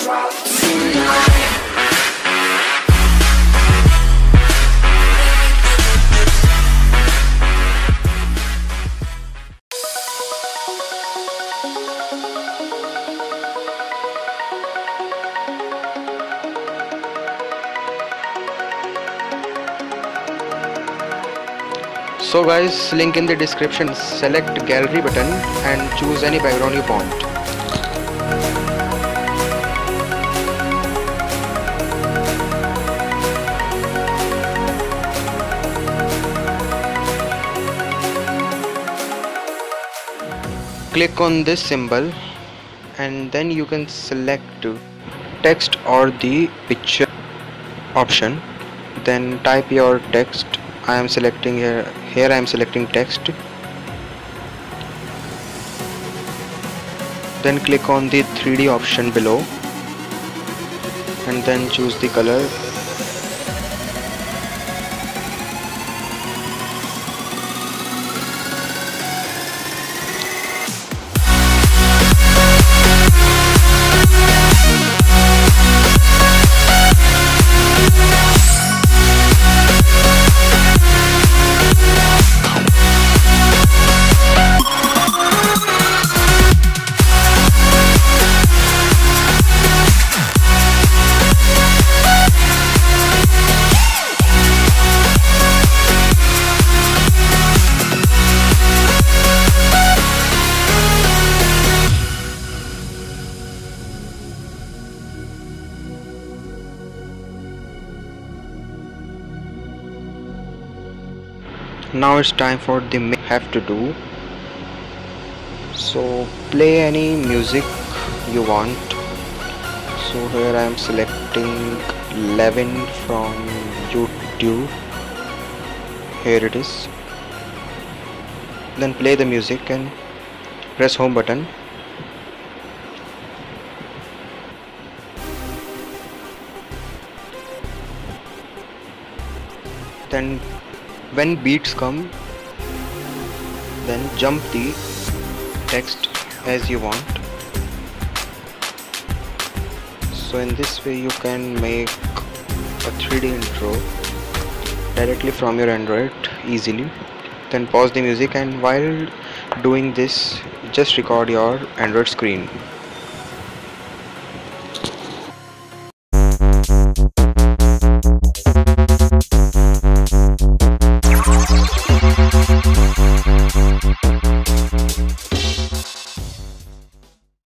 So guys, link in the description, select gallery button and choose any background you want. Click on this symbol and then you can select text or the picture option. Then type your text. I am selecting here I am selecting text, then click on the 3D option below and then choose the color. Now it's time for the main have to do. So play any music you want. So here I am selecting Levin from YouTube. Here it is. Then play the music and press home button. Then when beats come, then jump the text as you want. So in this way you can make a 3D intro directly from your Android easily. Then pause the music and while doing this, just record your Android screen.